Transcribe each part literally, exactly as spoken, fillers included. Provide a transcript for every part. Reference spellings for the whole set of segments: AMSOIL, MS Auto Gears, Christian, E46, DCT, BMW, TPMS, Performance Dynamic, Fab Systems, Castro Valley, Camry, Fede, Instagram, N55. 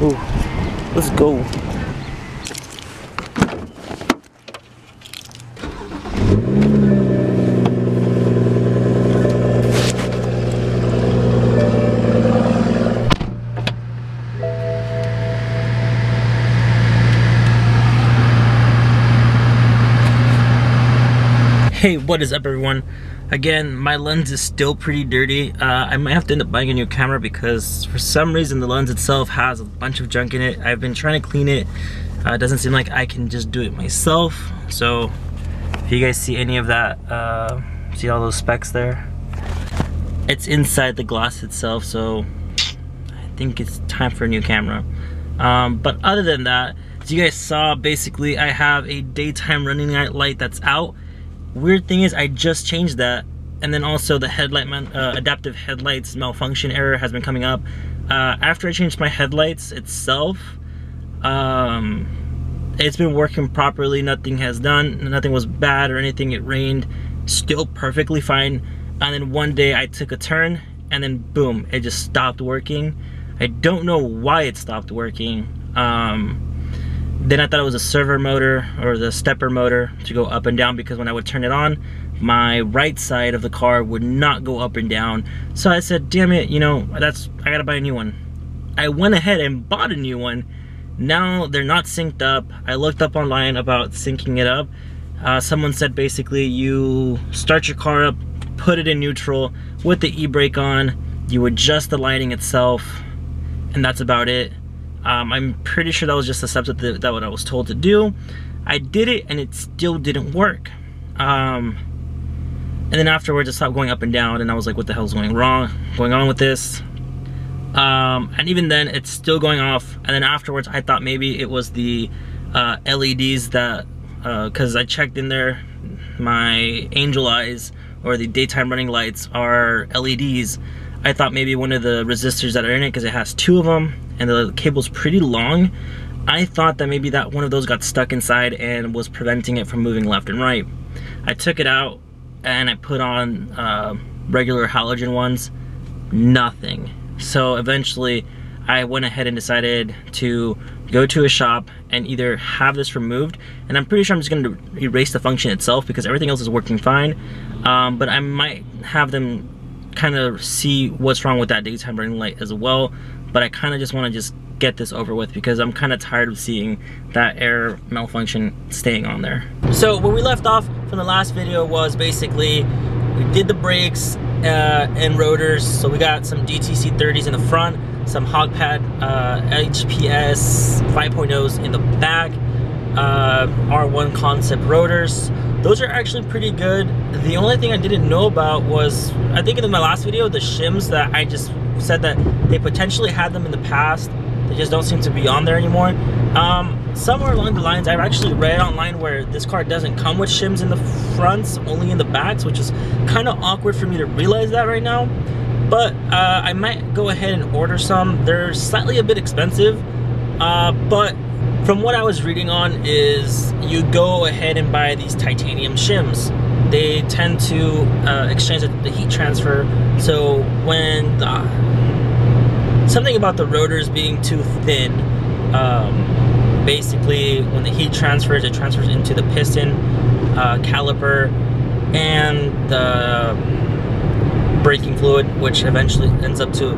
Ooh, let's go. Hey, what is up everyone? Again, my lens is still pretty dirty. Uh, I might have to end up buying a new camera because for some reason the lens itself has a bunch of junk in it. I've been trying to clean it. Uh, it doesn't seem like I can just do it myself. So if you guys see any of that, uh, see all those specks there? It's inside the glass itself, so I think it's time for a new camera. Um, but other than that, as you guys saw, basically I have a daytime running light that's out. Weird thing is, I just changed that, and then also the headlight man, uh, adaptive headlights malfunction error has been coming up. Uh, after I changed my headlights itself, um, it's been working properly. Nothing has done, nothing was bad or anything. It rained, still perfectly fine. And then one day I took a turn, and then boom, it just stopped working. I don't know why it stopped working. Um, Then I thought it was a servo motor or the stepper motor to go up and down, because when I would turn it on, my right side of the car would not go up and down. So I said, damn it, you know, that's, I gotta buy a new one. I went ahead and bought a new one. Now they're not synced up. I looked up online about syncing it up. Uh, someone said basically you start your car up, put it in neutral with the e-brake on, you adjust the lighting itself, and that's about it. Um, I'm pretty sure that was just the steps that, the, that what I was told to do. I did it and it still didn't work. Um, and then afterwards it stopped going up and down, and I was like, what the hell's going wrong, going on with this? Um, and even then it's still going off. And then afterwards I thought maybe it was the uh, L E Ds that, uh, cause I checked in there, my angel eyes or the daytime running lights are L E Ds. I thought maybe one of the resistors that are in it, because it has two of them and the cable's pretty long. I thought that maybe that one of those got stuck inside and was preventing it from moving left and right. I took it out and I put on uh, regular halogen ones, nothing. So eventually I went ahead and decided to go to a shop and either have this removed, and I'm pretty sure I'm just gonna erase the function itself because everything else is working fine, um, but I might have them kind of see what's wrong with that daytime running light as well. But I kind of just want to just get this over with because I'm kind of tired of seeing that error malfunction staying on there. So where we left off from the last video was basically we did the brakes uh, and rotors. So we got some D T C thirties in the front, some hog pad uh, H P S five point ohs in the back, uh, R one concept rotors. Those are actually pretty good. The only thing I didn't know about was, I think in my last video, the shims that I just said that they potentially had them in the past, they just don't seem to be on there anymore. Um, somewhere along the lines, I've actually read online where this car doesn't come with shims in the fronts, only in the backs, which is kind of awkward for me to realize that right now. But uh, I might go ahead and order some. They're slightly a bit expensive, uh, but from what I was reading on is you go ahead and buy these titanium shims. They tend to uh, exchange the heat transfer, so when the, something about the rotors being too thin, um, basically when the heat transfers, it transfers into the piston, uh, caliper, and the braking fluid, which eventually ends up to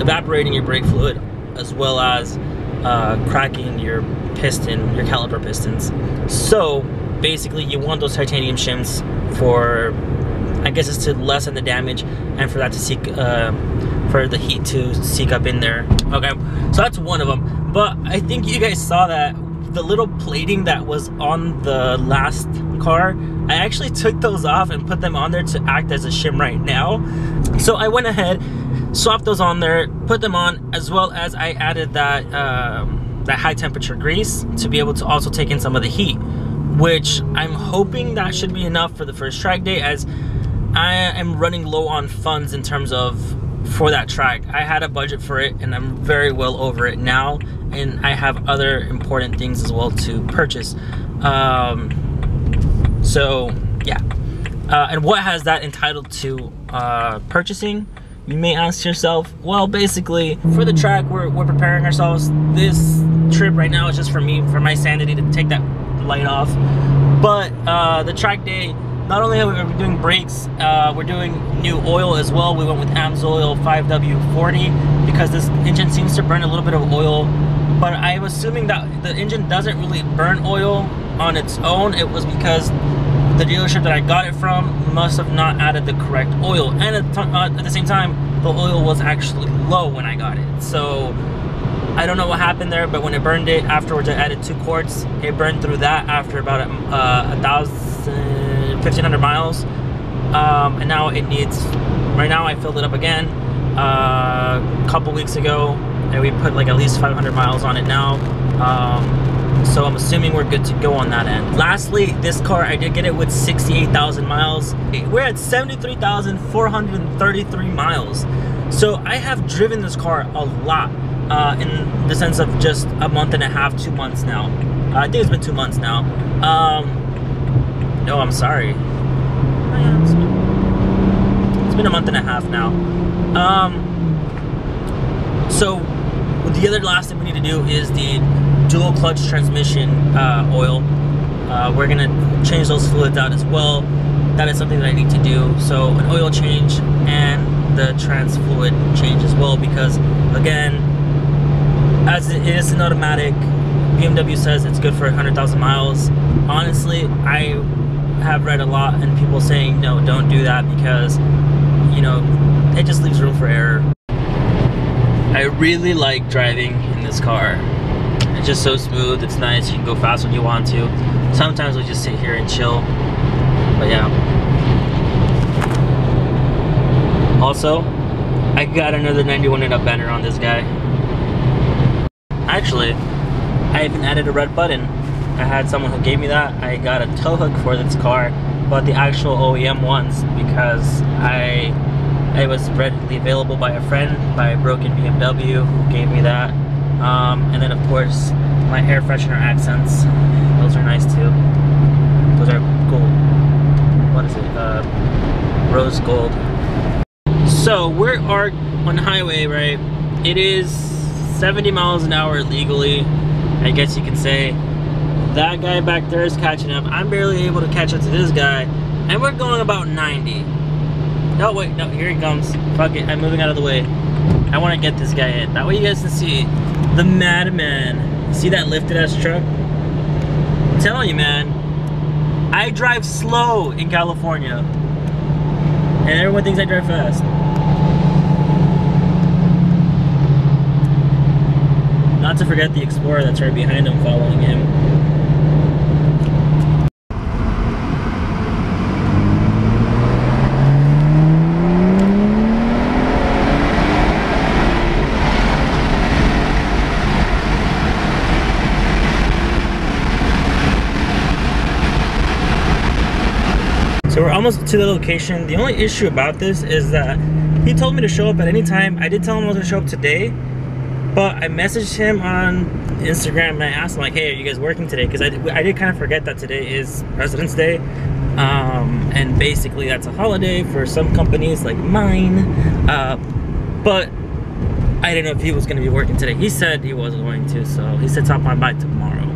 evaporating your brake fluid, as well as uh, cracking your piston, your caliper pistons. So basically you want those titanium shims for, I guess it's to lessen the damage and for that to seek, uh, for the heat to seek up in there. Okay, so that's one of them. But I think you guys saw that the little plating that was on the last car, I actually took those off and put them on there to act as a shim right now. So I went ahead, swapped those on there, put them on, as well as I added that, um, that high temperature grease to be able to also take in some of the heat, which I'm hoping that should be enough for the first track day, as I am running low on funds in terms of for that track. I had a budget for it and I'm very well over it now, and I have other important things as well to purchase. Um, so yeah, uh, and what has that entitled to uh, purchasing? You may ask yourself, well, basically, for the track, we're, we're preparing ourselves. This trip right now is just for me, for my sanity, to take that light off. But uh, the track day, not only are we doing brakes, uh, we're doing new oil as well. We went with AMSOIL five W forty because this engine seems to burn a little bit of oil. But I'm assuming that the engine doesn't really burn oil on its own. It was because the dealership that I got it from must have not added the correct oil, and at, uh, at the same time the oil was actually low when I got it, so I don't know what happened there. But when it burned it afterwards, I added two quarts. It burned through that after about uh, a thousand fifteen hundred miles, um, and now it needs, right now I filled it up again uh, a couple weeks ago and we put like at least five hundred miles on it now. um, So I'm assuming we're good to go on that end. Lastly, this car, I did get it with sixty-eight thousand miles. We're at seventy-three thousand four hundred thirty-three miles. So I have driven this car a lot uh, in the sense of just a month and a half, two months now. Uh, I think it's been two months now. Um, no, I'm sorry. It's been a month and a half now. Um, so the other last thing we need to do is the dual clutch transmission uh, oil. Uh, we're gonna change those fluids out as well. That is something that I need to do. So an oil change and the trans fluid change as well, because again, as it is an automatic, B M W says it's good for one hundred thousand miles. Honestly, I have read a lot and people saying, no, don't do that because, you know, it just leaves room for error. I really like driving in this car. It's just so smooth, it's nice, you can go fast when you want to. Sometimes we just sit here and chill, but yeah. Also, I got another ninety-one and up banner on this guy. Actually, I even added a red button. I had someone who gave me that. I got a tow hook for this car, but the actual O E M ones, because I, it was readily available by a friend, by a broken B M W, who gave me that. Um, and then of course my air freshener accents, those are nice too. Those are gold. What is it? Uh, rose gold. So we are on the highway, right? It is seventy miles an hour legally, I guess you can say. That guy back there is catching up. I'm barely able to catch up to this guy, and we're going about ninety. No, wait, no, here he comes. Fuck it, I'm moving out of the way. I want to get this guy in. That way you guys can see the madman. See that lifted ass truck? I'm telling you, man. I drive slow in California. And everyone thinks I drive fast. Not to forget the Explorer that's right behind him, following him. So we're almost to the location. The only issue about this is that he told me to show up at any time. I did tell him I was gonna show up today, but I messaged him on Instagram and I asked him like, hey, are you guys working today? Because I, I did kind of forget that today is President's Day. Um, and basically that's a holiday for some companies like mine. Uh, but I didn't know if he was gonna be working today. He said he wasn't going to, so he said stop on by tomorrow.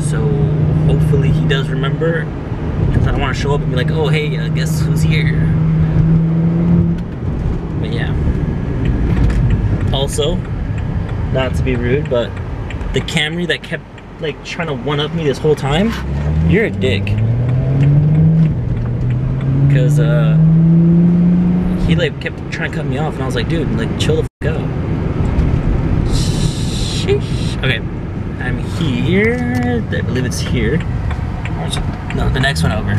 So hopefully he does remember. Because I don't want to show up and be like, oh, hey, uh, guess who's here? But yeah. Also, not to be rude, but the Camry that kept like trying to one-up me this whole time, you're a dick. Because uh, he like kept trying to cut me off, and I was like, dude, like chill the f*** out. Sheesh. Okay, I'm here. I believe it's here. No, the next one over.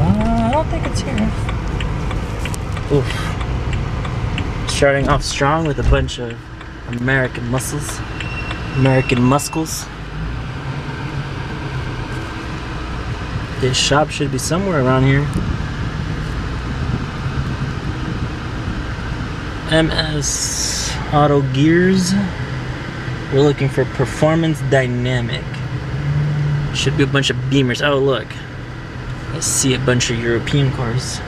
Uh, I don't think it's here. Oof. Starting off strong with a bunch of American muscles. American muscles. This shop should be somewhere around here. M S Auto Gears. We're looking for Performance Dynamic. Should be a bunch of Beamers. Oh, look. I see a bunch of European cars.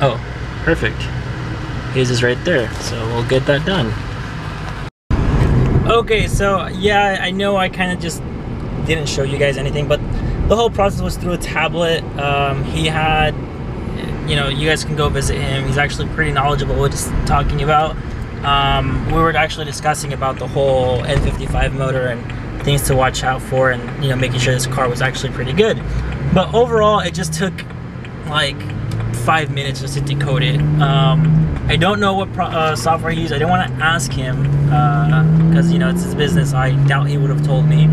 Oh, perfect. His is right there, so we'll get that done. Okay, so yeah, I know I kind of just didn't show you guys anything, but the whole process was through a tablet. Um, he had, you know, you guys can go visit him. He's actually pretty knowledgeable what he's talking about. Um, we were actually discussing about the whole N fifty-five motor and things to watch out for, and you know, making sure this car was actually pretty good. But overall, it just took like five minutes just to decode it. Um, I don't know what pro uh, software he used. I didn't want to ask him because uh, you know, it's his business. I doubt he would have told me.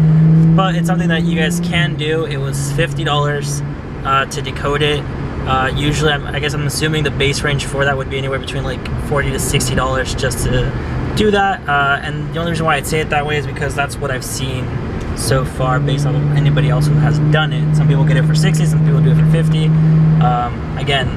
But it's something that you guys can do. It was fifty dollars uh, to decode it. Uh, usually, I'm, I guess I'm assuming the base range for that would be anywhere between like forty to sixty dollars just to do that. Uh, and the only reason why I'd say it that way is because that's what I've seen so far based on anybody else who has done it. Some people get it for sixty, some people do it for fifty. Um, again,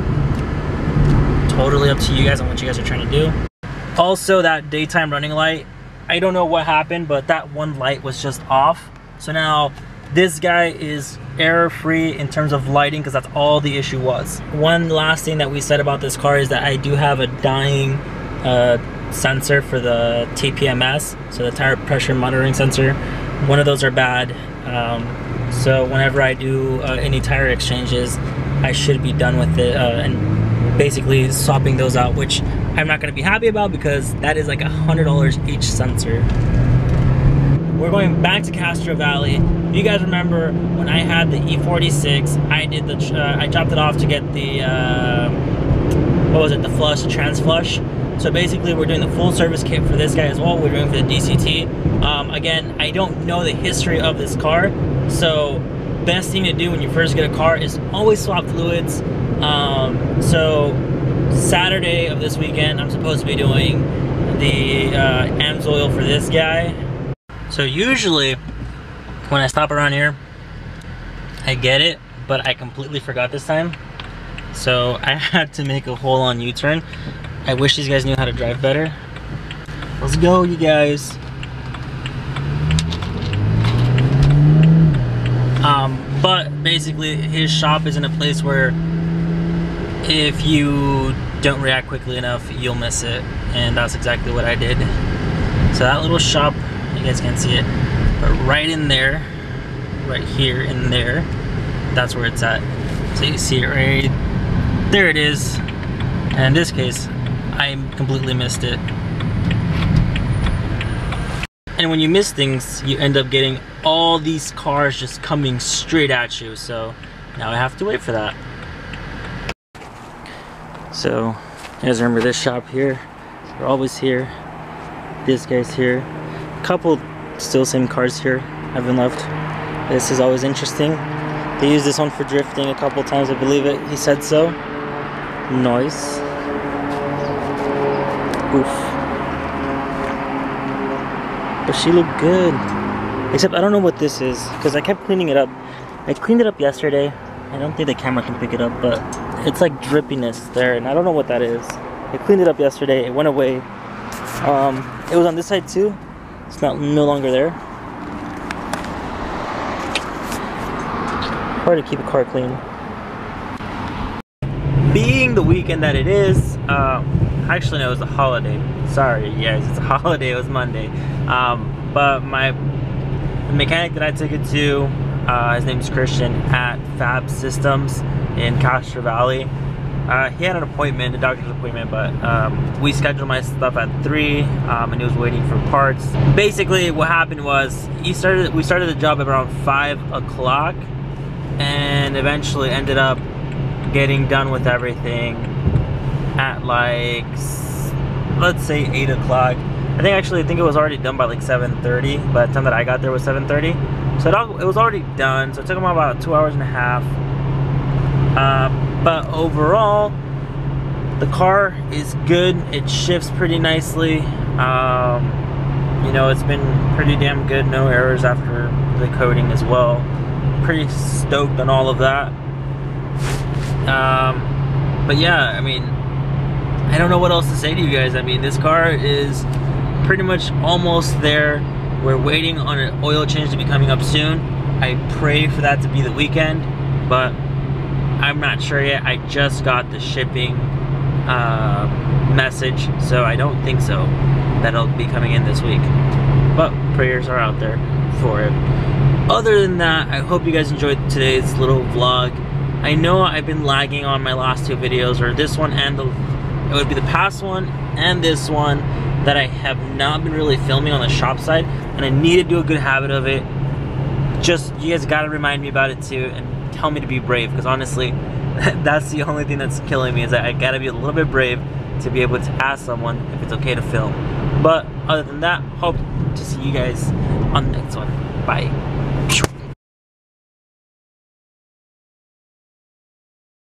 totally up to you guys on what you guys are trying to do. Also, that daytime running light, I don't know what happened, but that one light was just off. So now this guy is error-free in terms of lighting, because that's all the issue was. One last thing that we said about this car is that I do have a dying uh, sensor for the T P M S, so the tire pressure monitoring sensor. One of those are bad. Um, so whenever I do uh, any tire exchanges, I should be done with it uh, and basically swapping those out, which I'm not going to be happy about because that is like one hundred dollars each sensor. We're going back to Castro Valley. You guys remember when I had the E forty-six? I did the uh, I dropped it off to get the uh, what was it? The flush, the trans flush. So basically, we're doing the full service kit for this guy as well. We're doing for the D C T. Um, again, I don't know the history of this car, so best thing to do when you first get a car is always swap fluids. Um, so Saturday of this weekend, I'm supposed to be doing the uh, AMSOIL for this guy. So usually when I stop around here, I get it, but I completely forgot this time. So I had to make a whole on U-turn. I wish these guys knew how to drive better. Let's go, you guys. Um, but basically his shop is in a place where if you don't react quickly enough, you'll miss it. And that's exactly what I did. So that little shop, you guys can't see it, but right in there, right here in there, that's where it's at. So you see it right there, it is. And in this case, I completely missed it. And when you miss things, you end up getting all these cars just coming straight at you. So now I have to wait for that. So you guys remember this shop here? They're always here. This guy's here. Couple still same cars here haven't left. This is always interesting. They use this one for drifting a couple times, I believe it. He said so. Noise. Oof. But she looked good. Except I don't know what this is because I kept cleaning it up. I cleaned it up yesterday. I don't think the camera can pick it up, but it's like drippiness there, and I don't know what that is. I cleaned it up yesterday. It went away. Um, it was on this side too. It's not no longer there. Hard to keep a car clean. Being the weekend that it is, uh, actually no, it was a holiday. Sorry, yes, it's a holiday. It was Monday. Um, but my the mechanic that I took it to, uh, his name's Christian at Fab Systems in Castro Valley. Uh, he had an appointment, a doctor's appointment, but um, we scheduled my stuff at three, um, and he was waiting for parts. Basically, what happened was he started. We started the job at around five o'clock, and eventually ended up getting done with everything at like, let's say eight o'clock. I think actually, I think it was already done by like seven thirty. By the time that I got there was seven thirty, so it, all, it was already done. So it took him about two hours and a half. Uh, But overall, the car is good. It shifts pretty nicely. Um, you know, it's been pretty damn good. No errors after the coating as well. Pretty stoked on all of that. Um, but yeah, I mean, I don't know what else to say to you guys. I mean, this car is pretty much almost there. We're waiting on an oil change to be coming up soon. I pray for that to be the weekend, but I'm not sure yet. I just got the shipping uh, message, so I don't think so. That'll be coming in this week, but prayers are out there for it. Other than that, I hope you guys enjoyed today's little vlog. I know I've been lagging on my last two videos, or this one and the, it would be the past one and this one, that I have not been really filming on the shop side, and I need to do a good habit of it. Just, you guys gotta remind me about it too, and tell me to be brave, because honestly, that's the only thing that's killing me, is that I gotta be a little bit brave to be able to ask someone if it's okay to film. But other than that, hope to see you guys on the next one. Bye.